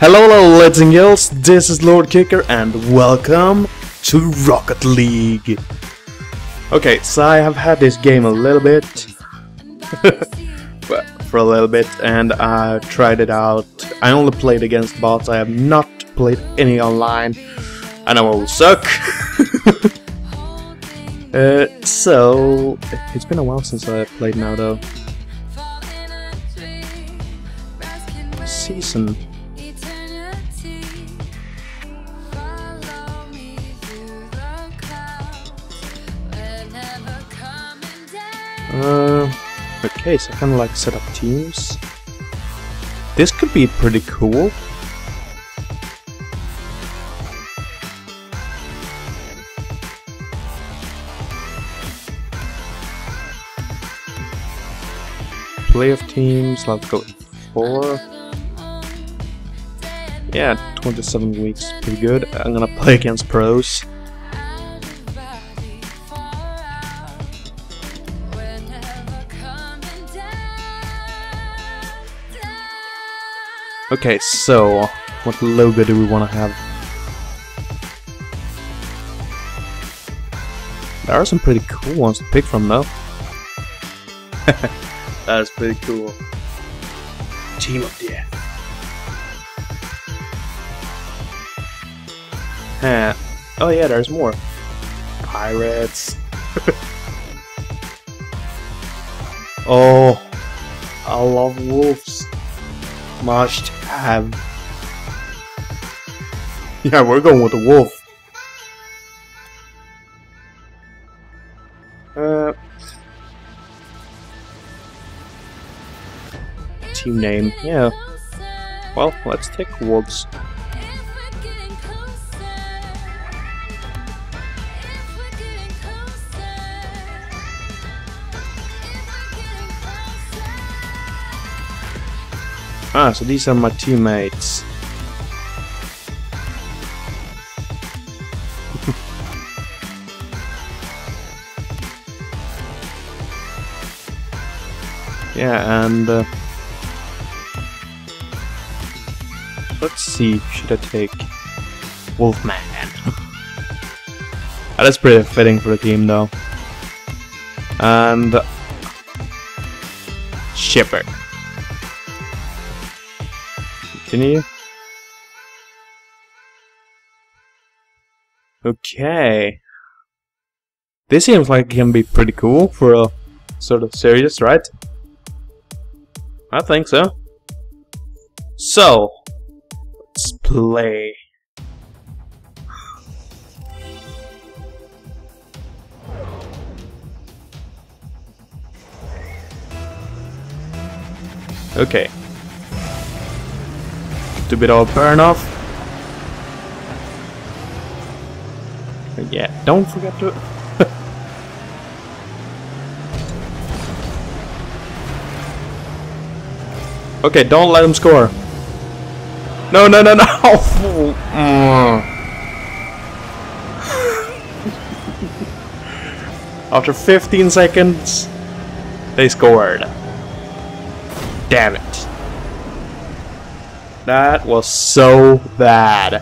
Hello lads and girls, this is Lord Kicker and welcome to Rocket League. Okay, so I have had this game a little bit, and I tried it out. I only played against bots, I have not played any online. I know I will suck. So, it's been a while since I played now though. Season. Okay, so I kind of like set up teams. This could be pretty cool. Playoff teams, let's go 4. Yeah, 27 weeks, pretty good. I'm gonna play against pros. Okay, so what logo do we want to have? There are some pretty cool ones to pick from though. That is pretty cool. Team of Death. Huh. Oh yeah, there's more. Pirates. Oh, I love wolves. Must have. Yeah, we're going with the wolf. Team name, yeah. Well, let's take wolves. Ah, so these are my teammates. Yeah, and let's see, should I take Wolfman? That's pretty fitting for a team though. And Shepherd. Continue. Okay. This seems like it can be pretty cool for a sort of series, right? I think so. So, let's play. Okay. A bit of burn off. Yeah, don't forget to. Okay, don't let him score. No. After 15 seconds, they scored. Damn it. That was so bad.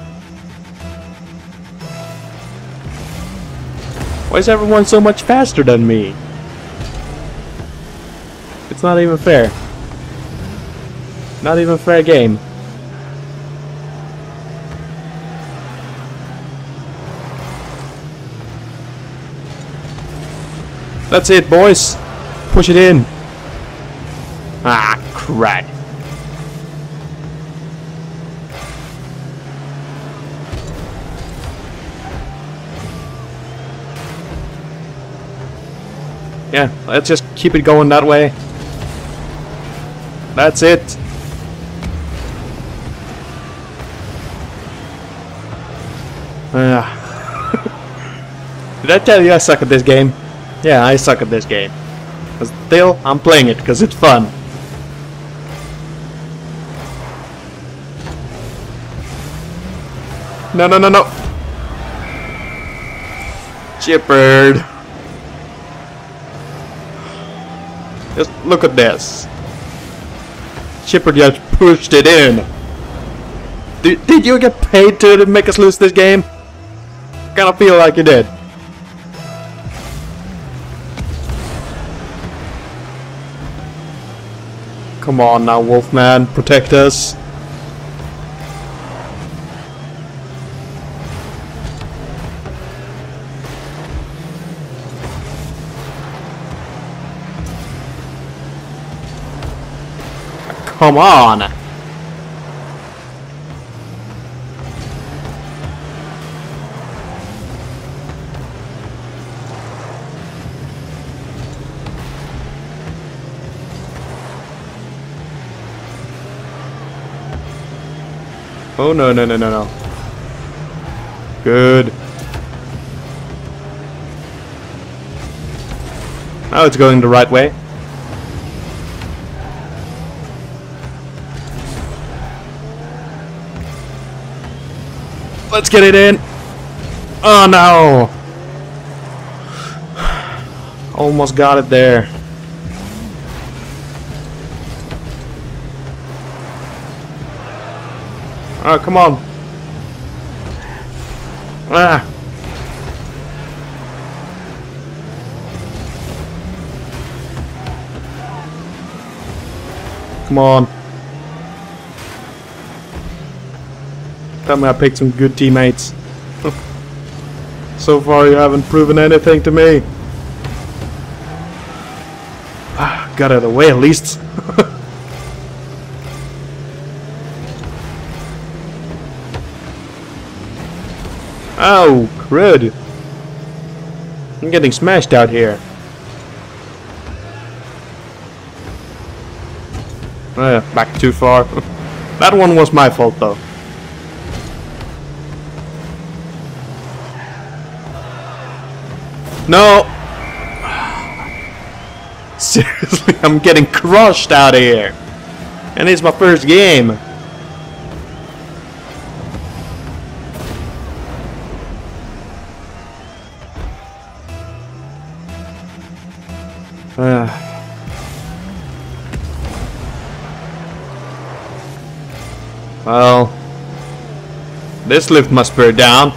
Why is everyone so much faster than me? It's not even fair. Not even fair game. That's it, boys. Push it in. Ah, crap. Yeah, let's just keep it going that way. That's it. Did I tell you I suck at this game? Yeah, I suck at this game. But still, I'm playing it because it's fun. No. Shepherd. Just look at this. Shepherd just pushed it in. Did you get paid to make us lose this game? Kinda feel like you did. Come on now, Wolfman, protect us. Come on! Oh no no no no no. Good. Now it's going the right way. Let's get it in! Oh no! Almost got it there. Oh, come on! Ah! Come on! Tell me I picked some good teammates. So far you haven't proven anything to me. Got out of the way at least. Oh, crud. I'm getting smashed out here. Back too far. That one was my fault though. No! Seriously, I'm getting crushed out of here! And it's my first game! Well... this lift must bear down.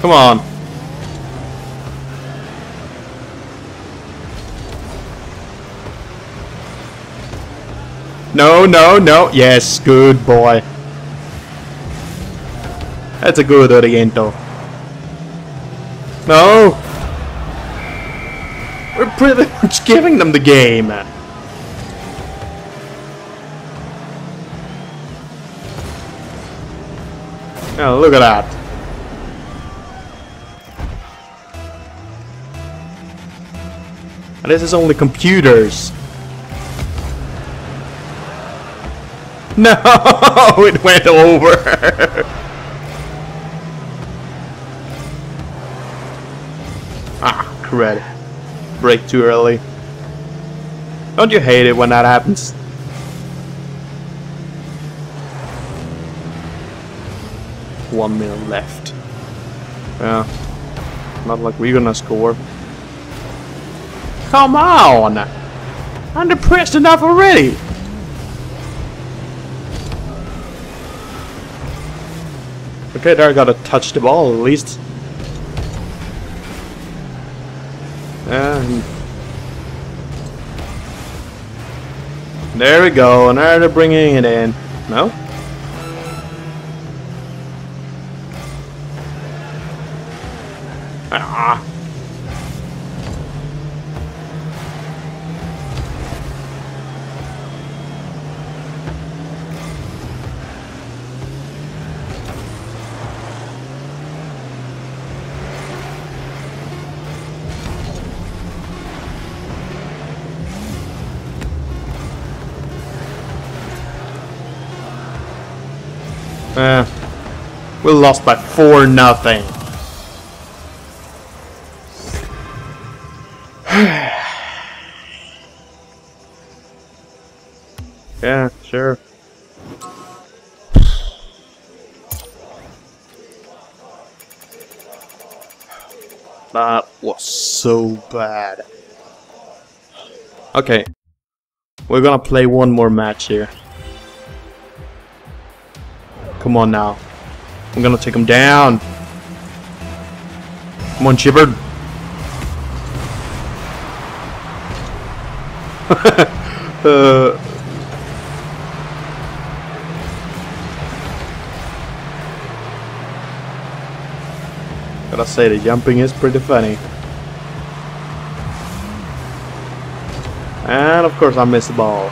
Come on. No, no, no. Yes, good boy. That's a good Oriento. No. We're pretty much giving them the game. Oh, look at that. This is only computers. No, it went over. Ah, crud. Break too early. Don't you hate it when that happens? One minute left. Yeah. Not like we're gonna score. Come on! I'm depressed enough already! Okay, there I gotta touch the ball at least. And... there we go, and they're bringing it in. No? Ah! We lost by 4-0. Yeah, sure. That was so bad. Okay. We're gonna play one more match here. Come on now. I'm gonna take him down. Come on, Chibbard. Gotta say, the jumping is pretty funny. And of course I missed the ball.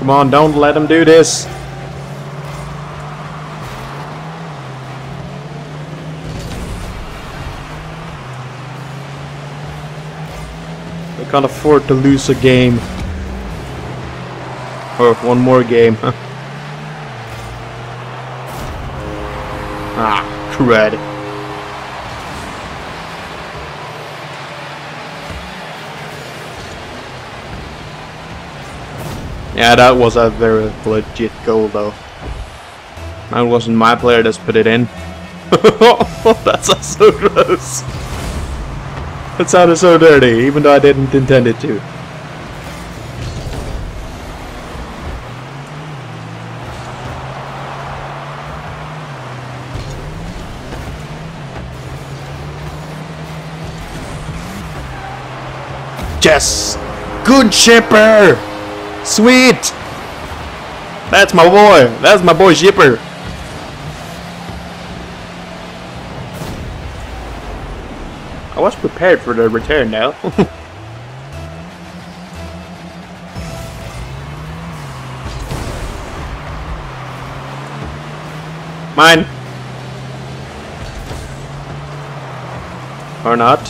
Come on, don't let him do this. We can't afford to lose a game. Or one more game. Ah, crud. Yeah, that was a very legit goal though. That wasn't my player that's put it in. That's so gross. That sounded so dirty, even though I didn't intend it to. Yes! Good shipper! Sweet! That's my boy! That's my boy Shipper! I was prepared for the return now. Mine! Or not.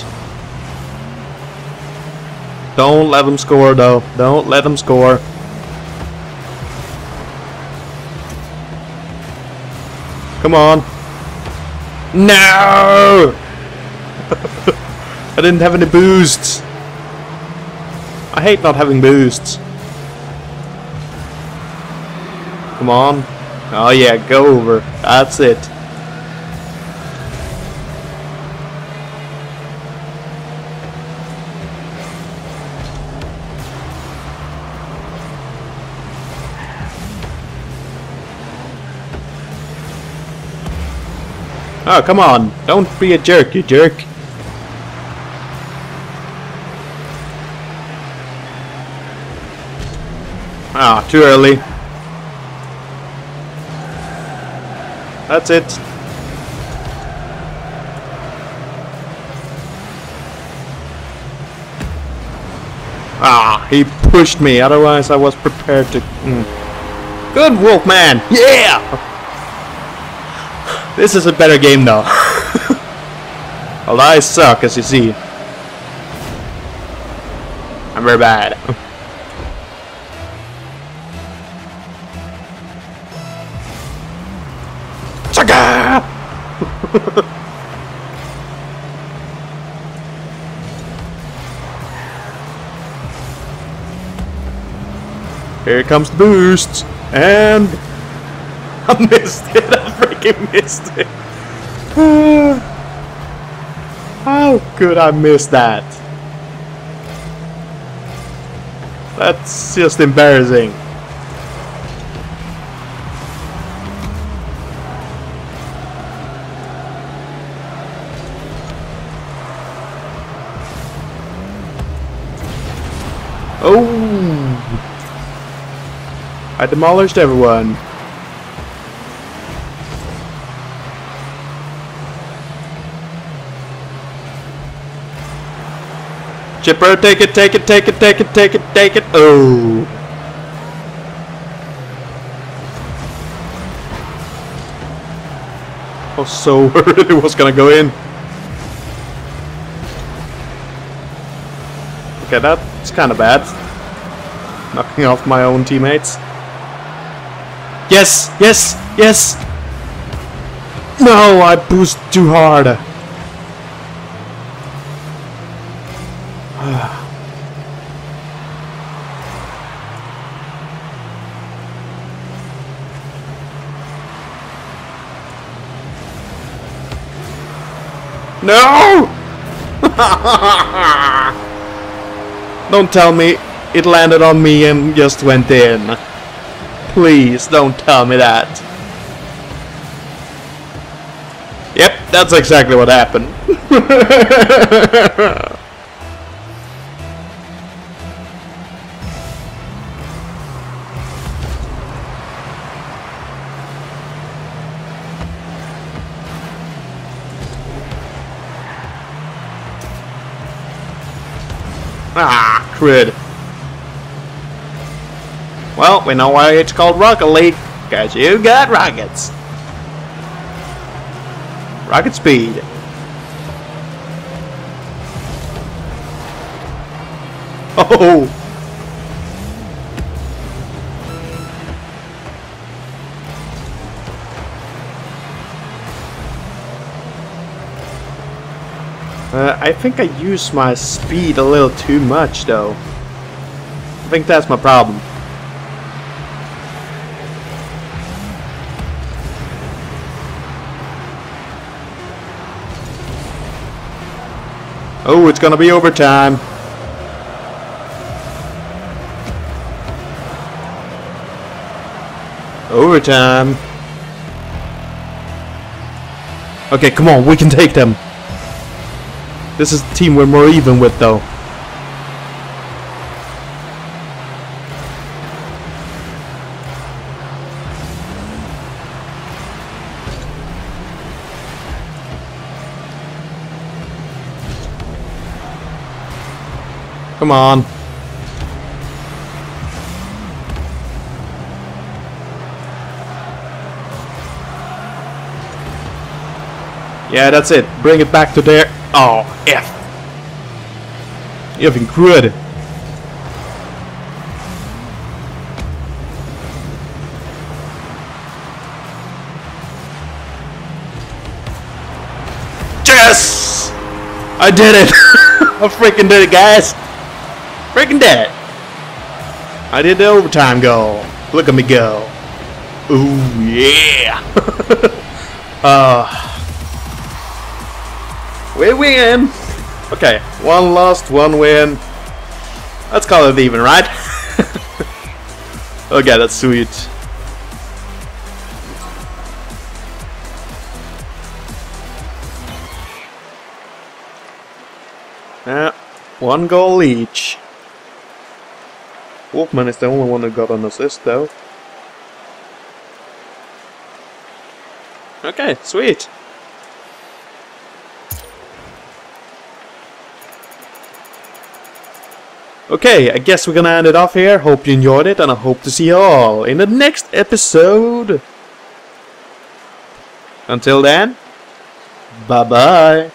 Don't let them score though. Don't let them score. Come on. No! I didn't have any boosts. I hate not having boosts. Come on. Oh yeah, go over. That's it. Oh, come on. Don't be a jerk, you jerk. Ah, too early. That's it. Ah, he pushed me. Otherwise, I was prepared to... Good wolf, man. Yeah! This is a better game though. Well, I suck, as you see. I'm very bad. Sucker! Here comes the boost, and I missed it. I freaking missed it. How could I miss that? That's just embarrassing. Oh! I demolished everyone. Chipper, take it, take it, take it, take it, take it, take it. Oh. I was so worried it was gonna go in. Okay, that's kinda bad. Knocking off my own teammates. Yes, yes, yes! No, I boosted too hard. No! Don't tell me it landed on me and just went in. Please don't tell me that. Yep, that's exactly what happened. Ah, crud. Well, we know why it's called Rocket League, because you got rockets. Rocket speed. Oh! I think I use my speed a little too much, though. I think that's my problem. Oh, it's gonna be overtime. Overtime. Okay, come on, we can take them. This is the team we're more even with, though. Come on. Yeah, that's it. Bring it back to there. Oh, F. You've been good. Yes! I did it! I freaking did it, guys! Freaking did it! I did the overtime goal. Look at me go. Ooh, yeah! We win! Okay, one lost, one win. Let's call it even, right? Okay, that's sweet. Yeah, one goal each. Wolfman is the only one that got an assist, though. Okay, sweet. Okay, I guess we're gonna end it off here. Hope you enjoyed it, and I hope to see you all in the next episode. Until then, bye-bye.